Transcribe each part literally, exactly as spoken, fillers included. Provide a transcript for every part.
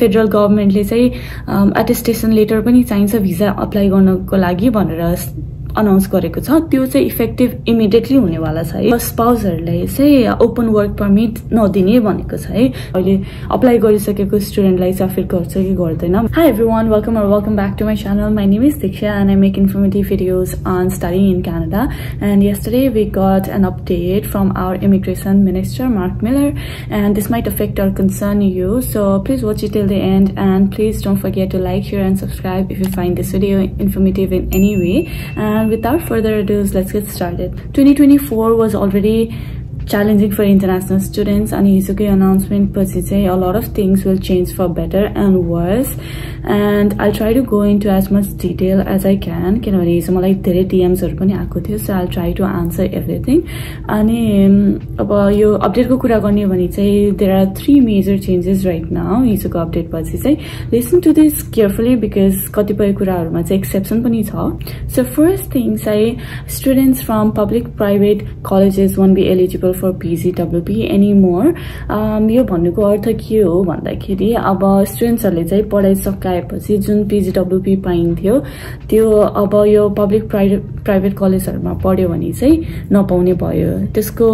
Federal गभर्मेन्टले चाहिँ अटेस्टेसन letter पनि चाहिन्छ भिजा अप्लाई गर्नको लागि भनेर अनाउन्स गरेको छ। त्यो चाहिँ इफेक्टिभ इमिडिएटली हुनेवाला छ है। स्पाउसहरुलाई चाहिँ ओपन वर्क परमिट नदिने भनेको छ है। अहिले अप्लाई गरिसकेको स्टुडेन्टलाई चाहिँ अफेयर गर्छ कि गर्दैन। हाई एभ्रीवन, वेलकम और welcome back to my channel. My name is Diksha and I make informative videos on studying in Canada. And yesterday we got an update from our immigration minister Mark Miller and this might affect our concern you, so please watch it till the end and please don't forget to like, share and subscribe if you find this video informative in any way. And without further ado, let's get started. twenty twenty-four was already challenging for international students, and hizo's announcement पछि चाहिँ a lot of things will change for better and worse, and I'll try to go into as much detail as I can किनभने हिजो मलाई धेरै D Ms हरु पनि आएको थियो, so I'll try to answer everything. अनि अब यो अपडेट को कुरा गर्ने भने चाहिँ there are three major changes right now हिजोको अपडेट पछि चाहिँ। Listen to this carefully because कतिपय कुराहरुमा चाहिँ एक्सेप्सन पनि छ। So first thing चाहिँ students from public private colleges won't be eligible for P G W P anymore. um यो भन्नुको अर्थ के हो भन्दाखेरि अब स्टुडेन्ट्सहरुले चाहिँ पढाइ सकाएपछि जुन P G W P पाइन्थ्यो त्यो अब यो पब्लिक प्राइभेट कलेजहरुमा पढ्यो भने चाहिँ नपाउने भयो। त्यसको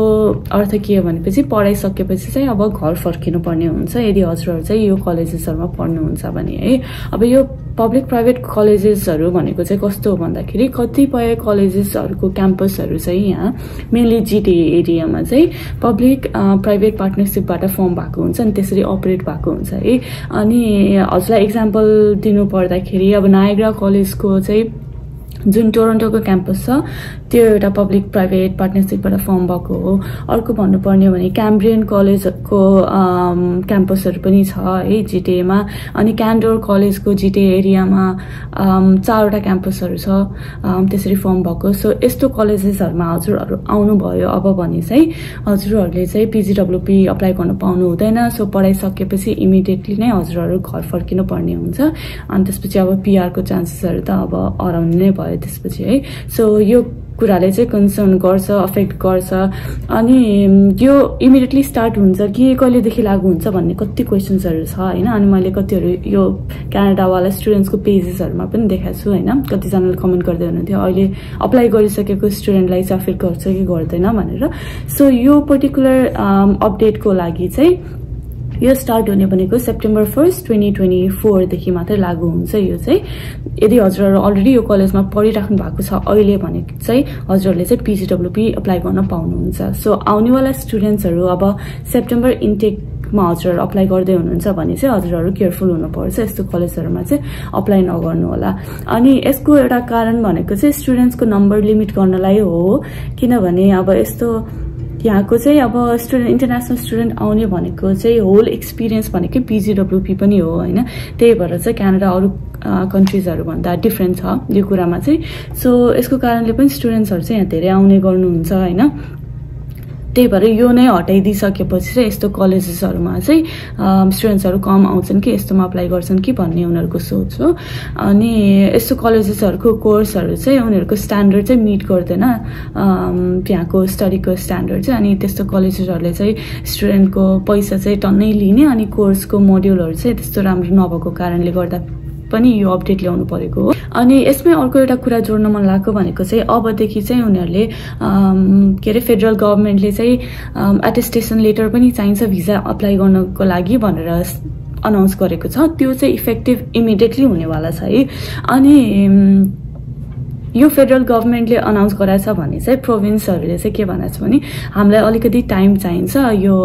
अर्थ के हो भनेपछि पढाइ सकेपछि चाहिँ अब घर फर्किनु पर्ने हुन्छ यदि हजुरहरु चाहिँ यो कलेजेसहरुमा पढ्नुहुन्छ भने है। अब यो पब्लिक प्राइभेट कलेजेसहरु भनेको चाहिँ कस्तो हो भन्दाखेरि कतिपय कलेजेसहरुको क्याम्पसहरु चाहिँ यहाँ मेनली G T A एरियामा चाहिँ पब्लिक प्राइभेट पार्टनरशिपबाट फर्म भएको हुन्छ अनि त्यसरी अपरेट भएको हुन्छ है। अनि हजुरलाई एक्जाम्पल दिनु पर्दाखेरि अब नायग्रा कलेजको चाहिँ जुन टोरन्टोको क्याम्पस छ त्यो एउटा पब्लिक प्राइभेट पार्टनरशिपबाट फर्म भएको हो। अर्को भन्नुपर्ने भने क्याम्ब्रियन कलेजको क्याम्पसहरू पनि छ है G T A मा, अनि क्यान्डोर कलेजको G T A एरियामा चारवटा क्याम्पसहरू छ त्यसरी फर्म भएको। सो यस्तो कलेजेसहरूमा हजुरहरू आउनुभयो अब भने चाहिँ हजुरहरूले चाहिँ P G W P apply गर्न पाउनु हुँदैन। सो पढाइसकेपछि इमिडिएटली नै हजुरहरू घर फर्किनु पर्ने हुन्छ अनि त्यसपछि अब P R को चान्सेसहरू त अब हराउने नै भयो त्यसपछि है। सो यो कुराले चाहिँ कन्सर्न गर्छ, अफेक्ट गर्छ। अनि यो इमिडिएटली स्टार्ट हुन्छ कि कहिलेदेखि लागू हुन्छ भन्ने कति क्वेसन्सहरू छ हैन। अनि मैले कतिहरु यो क्यानाडावाला स्टुडेन्ट्सको पेजेसहरुमा पनि देखाएको छु हैन, कतिजनाले कमेन्ट गर्दै हुनुहुन्थ्यो अहिले अप्लाई गरिसकेको स्टुडेन्टलाई चाहिँ अफेयर गर्छ कि गर्दैन भनेर। सो यो पर्टिकुलर अपडेटको लागि चाहिँ यो स्टार्ट हुने भनेको September first twenty twenty four देखि मात्रै लागू हुन्छ। यो चाहिँ यदि हजुरहरु अलरेडी यो कलेजमा पढिराख्नु भएको छ अहिले भने चाहिँ हजुरहरुले चाहिँ P G W P apply गर्न पाउनुहुन्छ। सो आउनेवाला स्टुडेन्ट्सहरु अब सेप्टेम्बर इन्टेक मा हजुरहरु अप्लाई गर्दै हुनुहुन्छ भने चाहिँ हजुरहरु केयरफुल हुनुपर्छ, यस्तो कलेजहरुमा चाहिँ अप्लाई नगर्नु होला। अनि यसको एउटा कारण भनेको चाहिँ स्टुडेन्ट्सको नम्बर लिमिट गर्नलाई हो किनभने अब यस्तो यहाँको चाहिँ अब स्टुडेन्ट इन्टरनेसनल स्टुडेन्ट आउने भनेको चाहिँ होल एक्सपिरियन्स भनेकै P G W P पनि हो हैन। त्यही भएर चाहिँ क्यानाडा अरू कन्ट्रिजहरु भन्दा डिफ्रेन्ट छ यो कुरामा चाहिँ। सो यसको कारणले पनि स्टुडेन्ट्सहरु चाहिँ यहाँ धेरै आउने गर्नुहुन्छ हैन। त्यही भएर यो नै हटाइदिसकेपछि चाहिँ यस्तो कलेजेसहरुमा चाहिँ स्टुडेन्ट्सहरु कम आउँछन् कि यस्तोमा अप्लाई गर्छन् कि भन्ने उनीहरुको सोच हो। अनि यस्तो कलेजेसहरुको कोर्सहरु चाहिँ उनीहरुको स्ट्यान्डर्ड चाहिँ मिट गर्दैन त्यहाँको स्टडीको स्ट्यान्डर्ड चाहिँ। अनि त्यस्तो कलेजेसहरुले चाहिँ स्टुडेन्टको पैसा चाहिँ टन्नै लिने अनि कोर्सको मोड्युलहरु चाहिँ त्यस्तो राम्रो नभएको कारणले गर्दा पनि यो अपडेट ल्याउनु परेको हो। अनि यसमै अर्को एउटा कुरा जोड्न मन लाग्यो भनेको चाहिँ अबदेखि चाहिँ उनीहरूले के अरे फेडरल गभर्मेन्टले चाहिँ अटेस्टेसन लेटर पनि चाहिन्छ भिजा अप्लाई गर्नको लागि भनेर अनाउन्स गरेको छ। त्यो चाहिँ इफेक्टिभ इमिडिएटली हुनेवाला छ है। अनि यो फेडरल गभर्मेन्टले अनाउन्स गराएछ भने चाहिँ प्रोभिन्सहरुले चाहिँ के भनेछ भने हामीलाई अलिकति टाइम चाहिन्छ यो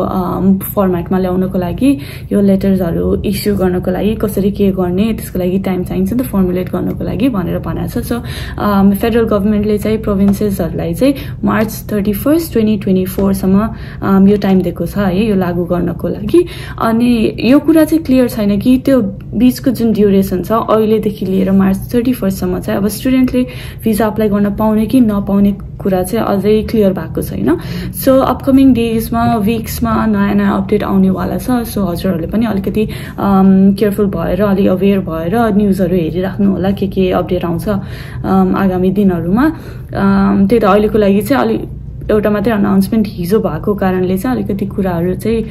फर्मेटमा ल्याउनको लागि, यो लेटर्सहरु इस्यु गर्नको लागि कसरी के गर्ने त्यसको लागि टाइम चाहिन्छ नि त फर्मुलेट गर्नको लागि भनेर भनेछ। सो फेडरल गभर्मेन्टले चाहिँ प्रोभिन्सेसहरुलाई चाहिँ March thirty first twenty twenty फोरसम्म यो टाइम दिएको छ है यो लागू गर्नको लागि। अनि यो कुरा चाहिँ क्लियर छैन कि त्यो बीचको जुन ड्युरेसन छ अहिलेदेखि लिएर मार्च थर्टी फर्स्टसम्म चाहिँ अब स्टुडेन्टले भिजा अप्लाई गर्न पाउने कि नपाउने कुरा चाहिँ अझै क्लियर भएको छैन। सो अपकमिङ डेजमा विक्समा नयाँ नयाँ अपडेट आउनेवाला छ। सो हजुरहरूले पनि अलिकति केयरफुल भएर अलिक अवेर भएर न्युजहरू हेरिराख्नु होला के के अपडेट आउँछ आगामी दिनहरूमा। त्यही त अहिलेको लागि चाहिँ अलिक एउटा मात्र अनाउन्समेन्ट हिजो भएको कारणले चाहिँ अलिकति कुराहरु चाहिँ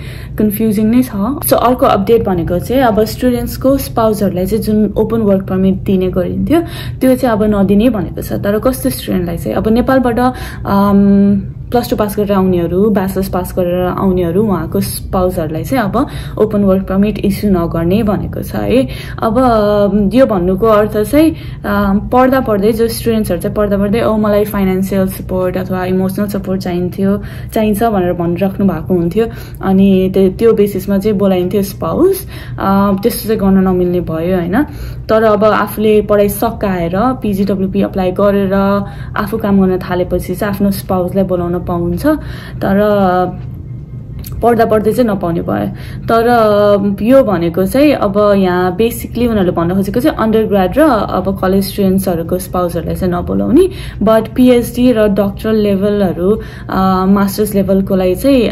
कन्फ्युजिङ नै छ। सो अर्को अपडेट भनेको चाहिँ अब स्टुडेन्ट्स को स्पाउसहरुलाई चाहिँ जुन ओपन वर्क परमिट दिने गरिन्थ्यो त्यो चाहिँ अब नदिने भनेको छ। तर कस्तो स्टुडेन्टलाई चाहिँ अब नेपालबाट प्लस टू पास गरेर आउनेहरु, ब्याचलर्स पास गरेर आउनेहरु उहाँको स्पाउसहरुलाई चाहिँ अब ओपन वर्क परमिट इस्यु नगर्ने भनेको छ है। अब यो भन्नुको अर्थ चाहिँ पढ्दा पढ्दै जो स्टुडेन्ट्सहरु चाहिँ पढ्दा पढ्दै ओ मलाई फाइनान्शियल सपोर्ट अथवा इमोशनल सपोर्ट चाहिन्थ्यो चाहिन्छ भनेर भनिराख्नु भएको हुन्थ्यो अनि त्यो बेसिसमा चाहिँ बोलाइन्थ्यो स्पाउस। त्यस्तो चाहिँ गर्न नमिल्ने भयो हैन। तर अब आफूले पढाइ सकाएर पीजीडब्ल्यूपी अप्लाई गरेर आफू काम गर्न थालेपछि चाहिँ आफ्नो स्पाउसलाई बोलाउन पाउँछ तर पढ्दा पढ्दै चाहिँ नपाउने भयो। तर यो भनेको चाहिँ अब यहाँ बेसिकली उनीहरुले भन्न खोजेको चाहिँ अन्डरग्रेड र अब कलेज स्टुडेन्ट्सहरुको स्पाउसहरुलाई चाहिँ नबोलाउने बट पीएचडी र डॉक्टरल लेभलहरु मास्टर्स लेभलको लागि चाहिँ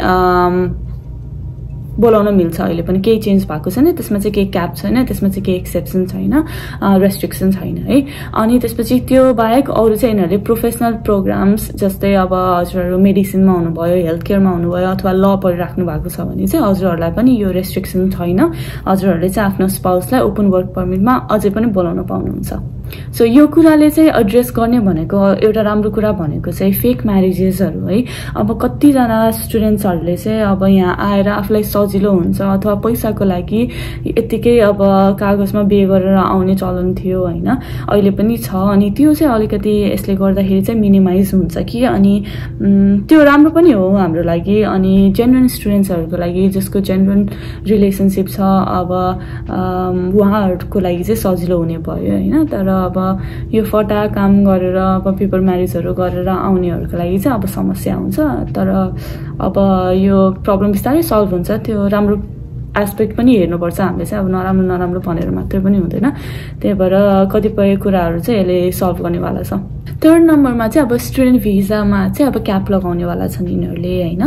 बोलाउन मिल्छ। अहिले पनि केही चेन्ज भएको छैन, त्यसमा चाहिँ केही क्याप छैन, त्यसमा चाहिँ केही एक्सेप्सन छैन, रेस्ट्रिक्सन छैन है। अनि त्यसपछि त्यो बाहेक अरू चाहिँ यिनीहरुले प्रोफेसनल प्रोग्राम्स जस्तै अब हजुरहरु मेडिसिनमा हुनुभयो, हेल्थ केयरमा हुनुभयो अथवा ल पढिराख्नु भएको छ भने चाहिँ हजुरहरुलाई पनि यो रेस्ट्रिक्सन छैन। हजुरहरुले चाहिँ आफ्नो स्पाउसलाई ओपन वर्क परमिटमा अझै पनि बोलाउन पाउनुहुन्छ। सो so, यो कुराले चाहिँ एड्रेस गर्ने भनेको एउटा राम्रो कुरा भनेको चाहिँ फेक म्यारेजेसहरु है। अब कतिजना स्टुडेन्ट्सहरुले चाहिँ अब यहाँ आएर आफूलाई सजिलो हुन्छ अथवा पैसाको लागि यतिकै अब कागजमा बिहे गरेर आउने चलन थियो हैन, अहिले पनि छ। अनि त्यो चाहिँ अलिकति यसले गर्दाखेरि चाहिँ मिनिमाइज हुन्छ कि अनि त्यो राम्रो पनि हो हाम्रो लागि अनि जेन्युइन स्टुडेन्ट्सहरुको लागि जसको जेन्युइन रिलेसनशिप छ अब उहाँहरुको लागि चाहिँ सजिलो हुने भयो हैन। तर अब यो फटा काम गरेर अब पेपर म्यारेजहरु गरेर आउनेहरुको लागि चाहिँ अब समस्या हुन्छ। तर अब यो प्रब्लम बिस्तारै सल्भ हुन्छ। त्यो राम्रो एस्पेक्ट पनि हेर्नुपर्छ हामीले चाहिँ, अब नराम्रो नराम्रो भनेर मात्रै पनि हुँदैन। त्यही भएर कतिपय कुराहरु चाहिँ यसले सल्भ गर्नेवाला छ। थर्ड नम्बरमा चाहिँ अब स्टुडेन्ट भिजामा चाहिँ अब क्याप लगाउनेवाला छन् यिनीहरुले हैन।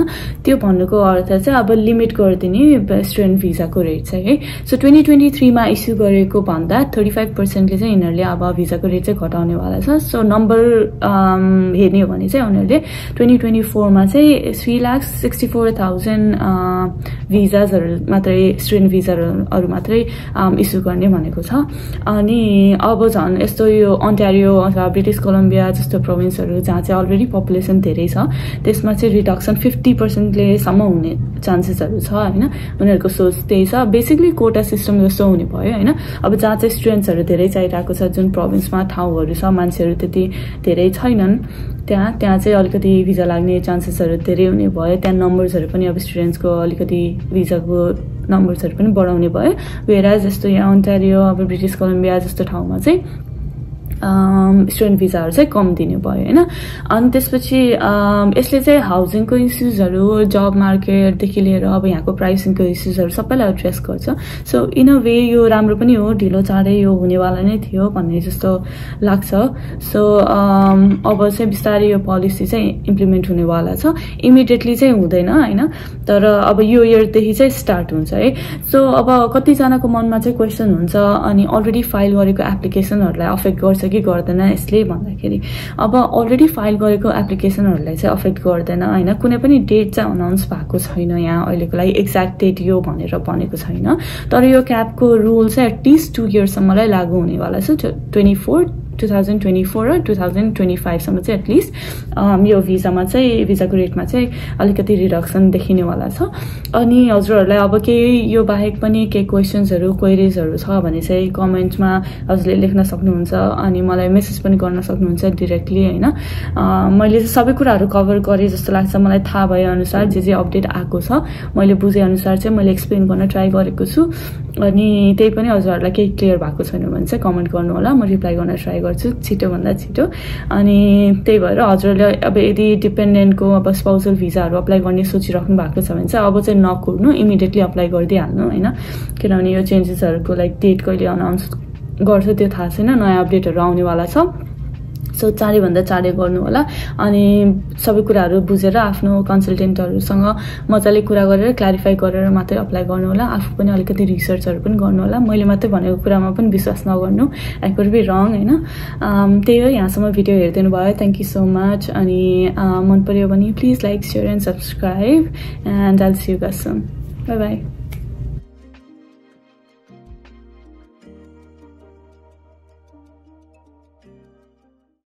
त्यो भन्नुको अर्थ चाहिँ अब लिमिट गरिदिने स्टुडेन्ट भिजाको रेट चाहिँ है। सो ट्वेन्टी ट्वेन्टी थ्री मा इस्यु गरेको भन्दा पैँतीस प्रतिशत ले चाहिँ यिनीहरुले अब भिजाको रेट चाहिँ घटाउनेवाला छ। सो नम्बर हेर्ने हो भने चाहिँ उनीहरुले ट्वेन्टी ट्वेन्टी फोर मा चाहिँ तीन लाख चौंसठ हजार भिजाहरु मात्र स्टुडेन्ट भिजाहरु मात्रै इस्यु गर्ने भनेको छ। अनि अब झन् यस्तो यो ओन्टारियो अथवा ब्रिटिस कोलम्बिया जस्तो प्रोभिन्सहरु जहाँ चाहिँ अलरेडी पपुलेसन धेरै छ त्यसमा चाहिँ रिडक्सन पचास प्रतिशत ले सम्म हुने चान्सेसहरु छ हैन। उनीहरुको सोच त्यही छ, बेसिकली कोटा सिस्टम जस्तो हुने भयो हैन। अब जहाँ चाहिँ स्टुडेन्ट्सहरु धेरै चाहिरहेको छ, जुन प्रोभिन्समा ठाउँहरु छ मान्छेहरु त्यति धेरै छैनन्, त्यहाँ त्यहाँ चाहिँ अलिकति भिजा लाग्ने चान्सेसहरु धेरै हुने भयो। त्यहाँ नम्बर्सहरु पनि अब स्टुडेन्ट्सको अलिकति भिजाको नम्बर्सहरु पनि बढाउने भयो। वेराज जस्तो यहाँ ओन्टारियो अब ब्रिटिस कोलम्बिया जस्तो ठाउँमा चाहिँ स्टुडेन्ट भिजाहरु चाहिँ कम दिने भयो हैन। अनि त्यसपछि यसले चाहिँ हाउसिङको इश्युजहरु, जब मार्केटदेखि लिएर अब यहाँको प्राइसिङको इश्युजहरु सबैलाई एड्रेस गर्छ। सो इन अ वे यो राम्रो पनि हो, ढिलो चाँडै यो हुनेवाला नै थियो भन्ने जस्तो लाग्छ। सो अब चाहिँ बिस्तारै यो पोलिसी चाहिँ इम्प्लिमेन्ट हुनेवाला छ, इमिडिएटली चाहिँ हुँदैन हैन। तर अब यो इयरदेखि चाहिँ स्टार्ट हुन्छ है। सो अब कतिजनाको मनमा चाहिँ क्वेसन हुन्छ अनि अलरेडी फाइल गरेको एप्लिकेसनहरुलाई अफेक्ट गर्छ कि गर्दैन यसले भन्दाखेरि अब अलरेडी फाइल गरेको एप्लिकेसनहरुलाई चाहिँ अफेक्ट गर्दैन हैन। कुनै पनि डेट चाहिँ अनाउन्स भएको छैन यहाँ अहिलेको लागि, एक्ज्याक्ट डेट यो भनेर भनेको छैन। तर यो क्यापको रुल चाहिँ एटलिस्ट टु इयर्ससम्मलाई लागू हुनेवाला छ। Twenty four two thousand twenty four र ट्वेन्टी ट्वेन्टी फाइभ सम्म चाहिँ एटलिस्ट यो भिजामा चाहिँ भिजाको रेटमा चाहिँ अलिकति रिडक्सन देखिनेवाला छ। अनि हजुरहरुलाई अब केही यो बाहेक पनि केही क्वेसन्सहरु क्वेरिजहरु छ भने चाहिँ कमेन्टमा हजुरले लेख्न सक्नुहुन्छ अनि मलाई मेसेज पनि गर्न सक्नुहुन्छ डाइरेक्टली हैन। मैले सबै कुराहरु कभर गरे जस्तो लाग्छ मलाई, थाहा भए अनुसार जे जे अपडेट आएको छ मैले बुझे अनुसार चाहिँ मैले एक्सप्लेन गर्न ट्राई गरेको छु। अनि त्यही पनि हजुरहरुलाई केही क्लियर भएको छैन भने चाहिँ कमेन्ट गर्नु होला, म रिप्लाई गर्न ट्राई छिटो भन्दा छिटो। अनि त्यही भएर हजुरले अब यदि डिपेन्डेन्टको अब स्पाउसल भिजाहरु अप्लाई गर्ने सोचिराख्नु भएको छ भने चाहिँ अब चाहिँ नकुर्नु, इमिडिएटली अप्लाई गरिदिइहाल्नु हैन। किनभने यो चेन्जेसहरुको लाइक डेट कहिले अनाउन्स गर्छ त्यो थाहा छैन, नयाँ अपडेटहरु आउनेवाला छ। So चारे भन्दा चारे गर्नु होला अनि सबै कुराहरु बुझेर आफ्नो कन्सल्टेन्टहरुसँग मजाले कुरा गरेर क्ल्यारिफाई गरेर मात्रै अप्लाई गर्नु होला आफू पनि अलिकति रिसर्चहरु पनि गर्नु होला मैले मात्रै भनेको कुरामा पनि विश्वास नगर्नु आई कुड बी रङ हैन त्यही हो यहाँसम्म भिडियो हेर्दिनु भयो थ्यांक यू सो मच अनि मन पर्यो भने please like share and subscribe and I will see you guys soon bye by